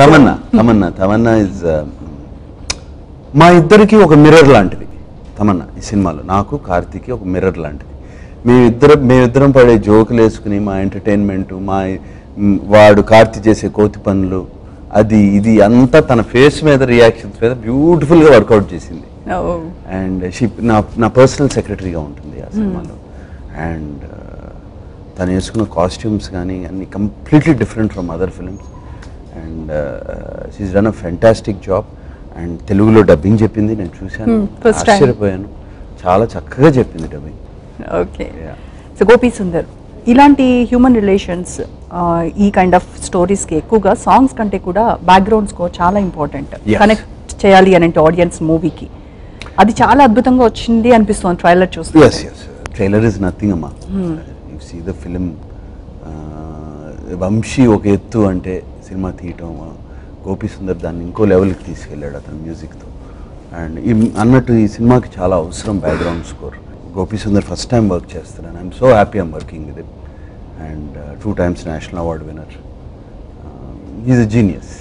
Tamannaah is మా ఇద్దరికి ఒక మిర్రర్ లాంటిది. తమన్నా ఈ సినిమాలో నాకు కార్తీకి ఒక మిర్రర్ లాంటిది. మేమిద్దరం పడే జోకులు వేసుకుని మా ఎంటర్టైన్మెంట్, మా వాడు కార్తీ చేసే కోతి పనులు, అది ఇది అంతా తన ఫేస్ మీద రియాక్షన్స్ మీద బ్యూటిఫుల్ గా వర్కౌట్ చేసింది. అండ్ నా పర్సనల్ సెక్రటరీగా ఉంటుంది ఆ సినిమాలో. అండ్ తను వేసుకున్న కాస్ట్యూమ్స్ కానీ అన్ని completely different from other films. And she's done a fantastic job. And తెలుగులో డబ్బింగ్ చెప్పింది, నేను చూశాను, ఆశ్చర్యపోయాను, చాలా చక్కగా చెప్పింది dubbing. Okay, so Gopi Sundar ఇలాంటి హ్యూమన్ రిలేషన్స్ ఈ కైండ్ ఆఫ్ స్టోరీస్కి ఎక్కువగా సాంగ్స్ కంటే కూడా బ్యాక్గ్రౌండ్ స్కోర్ చాలా ఇంపార్టెంట్. కనెక్ట్ చేయాలి అని అంటే ఆడియన్స్ మూవీకి, అది చాలా అద్భుతంగా వచ్చింది అనిపిస్తుంది ట్రైలర్ చూస్తే. ట్రైలర్ ఇస్ నథింగ్ అమ్మా, you see the film. Vamsi ఒక ఎత్తు అంటే సినిమా తీయటం, గోపి సుందర్ దాన్ని ఇంకో లెవెల్కి తీసుకెళ్ళాడు అతను మ్యూజిక్తో. అండ్ ఈ అన్నట్టు ఈ సినిమాకి చాలా అవసరం background score. Gopi Sundar first time work చేస్తున్నాను, I'm so happy I'm working with him. And 2 times national award winner, he's a genius.